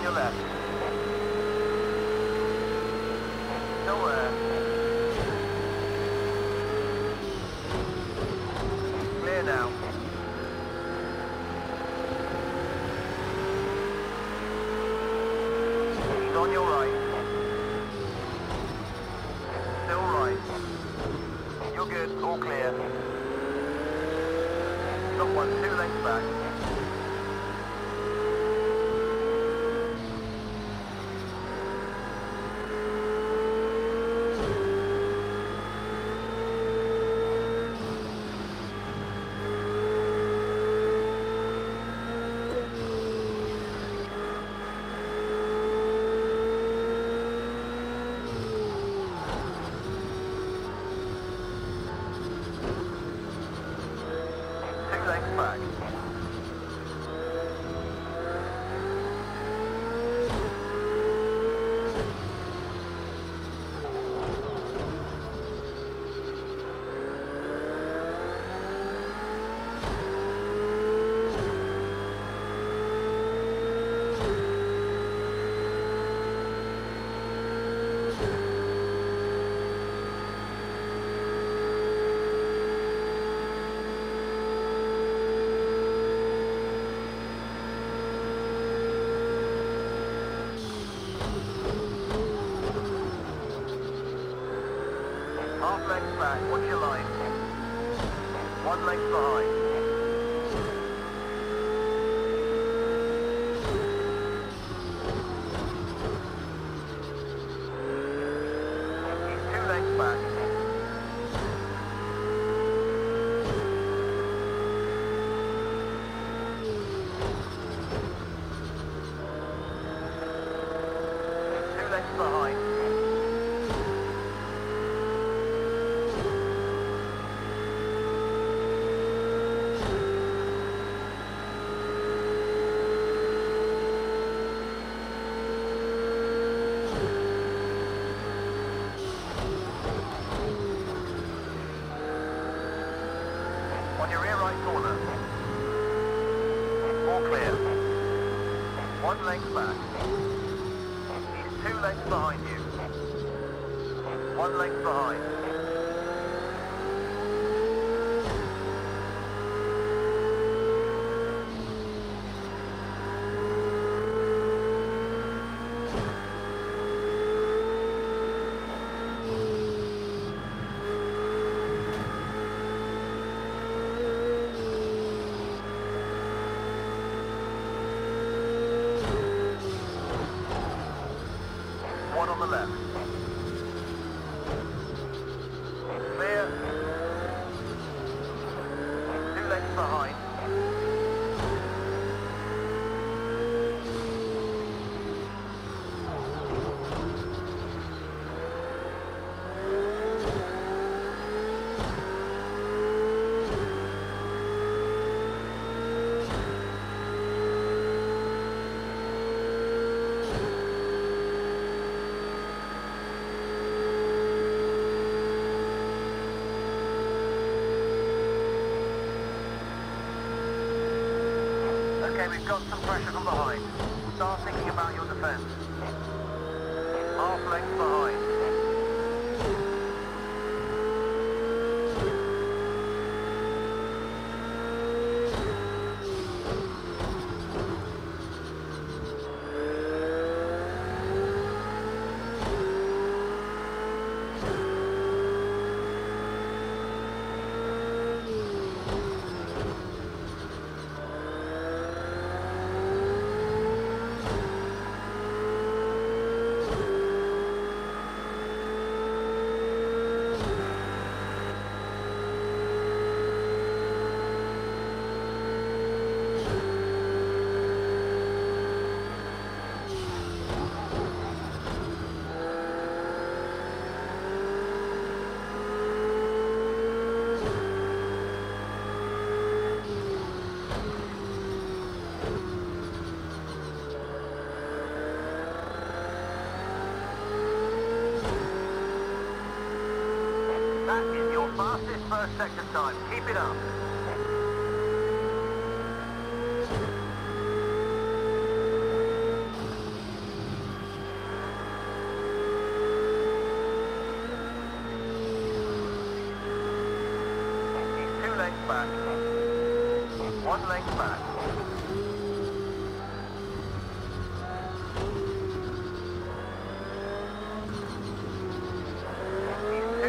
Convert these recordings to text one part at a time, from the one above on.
on your left. Nowhere. Clear now. He's on your right. Still right. You're good, all clear. Got one, 2 lengths back. What's your line? 1 length behind. He's 2 lengths back. He's 2 lengths behind. Your rear right corner. All clear. 1 length back. He's 2 lengths behind you. 1 length behind. Left. Clear. 2 lengths behind. Okay, we've got some pressure from behind. Start thinking about your defence. 1/2 length behind. That is your fastest first sector time. Keep it up. One lane back. He's 2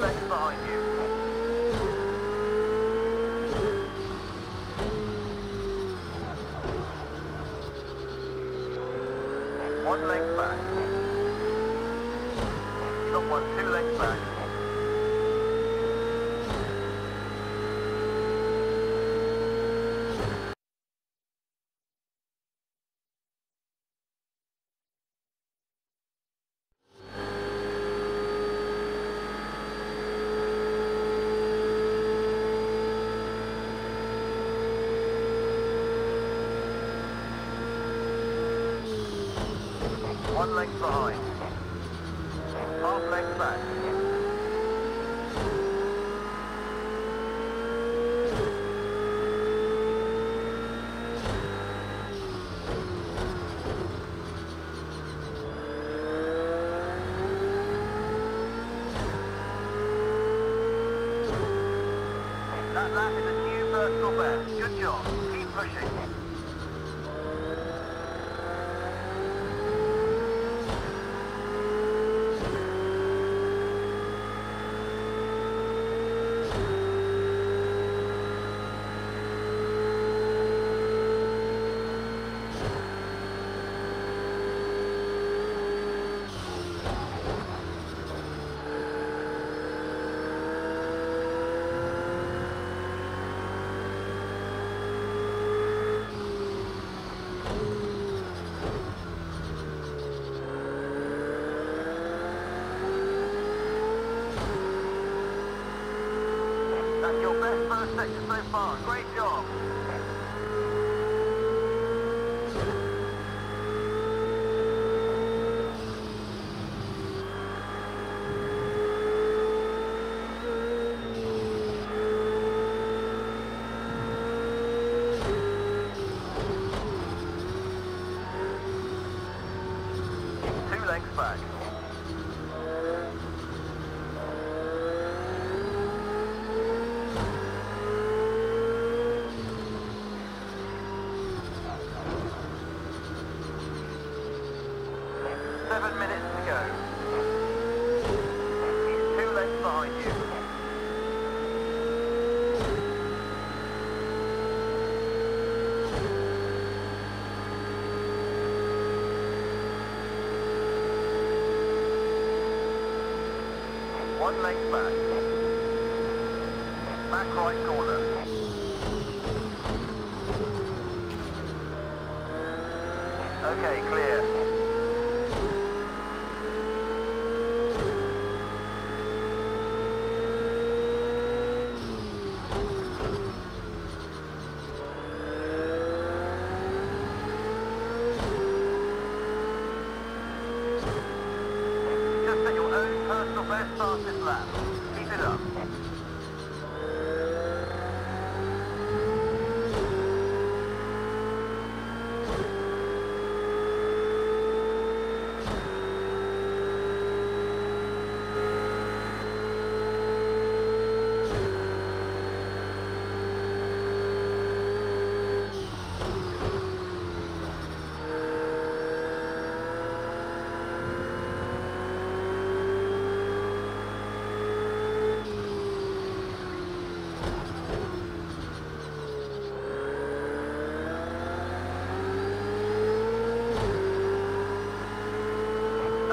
lanes behind you. One lane back. You got 2 lanes back. One length behind. Half length back. That lap is a new personal best. Good job. Keep pushing. Your best first section so far. Great job. Two legs back. One length back. Back right corner. Okay, clear. Best fastest lap. Keep it up.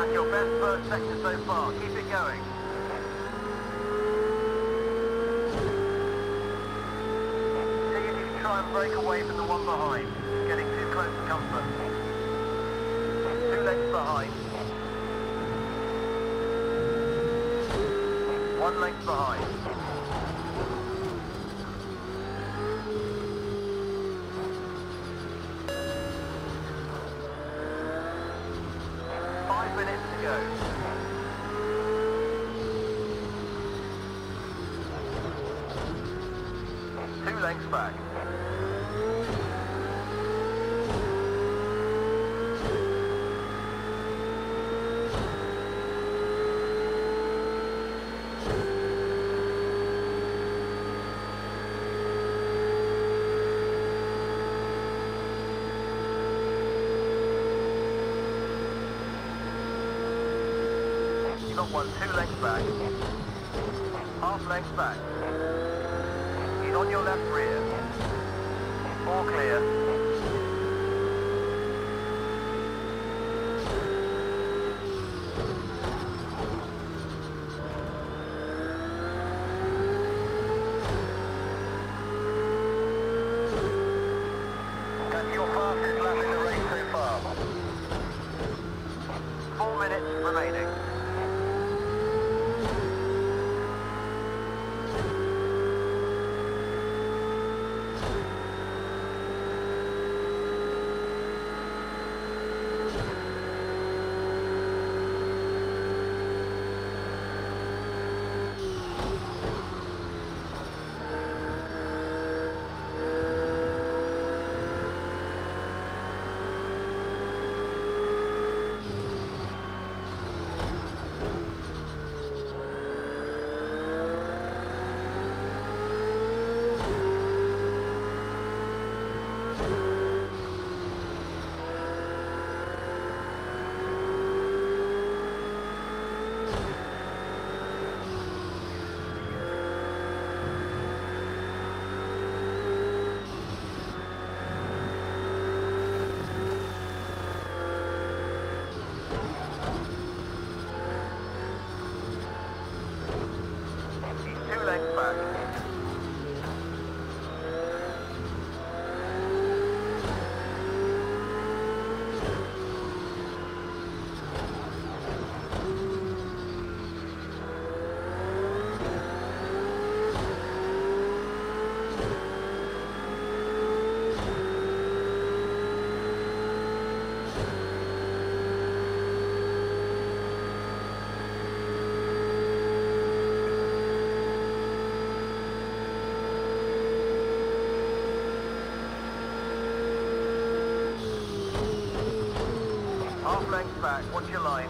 Your best first section so far. Keep it going. See if you can try and break away from the one behind. Getting too close to comfort. 2 lengths behind. 1 length behind. Thanks, back. not one, 2 lengths back. Half length back. He's on your left rear. All clear. That's your fastest lap in the race so far. 4 minutes remaining. Length back, what's your line?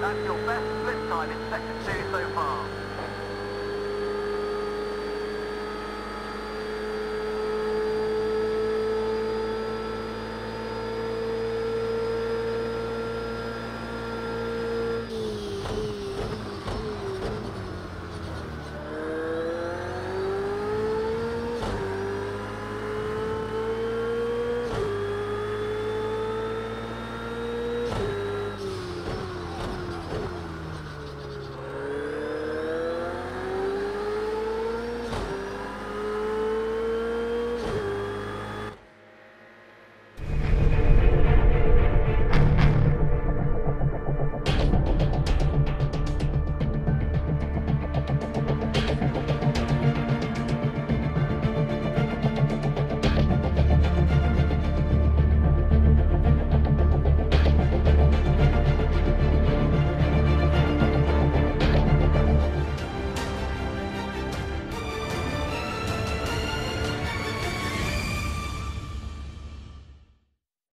That's your best split time in sector 2 so far.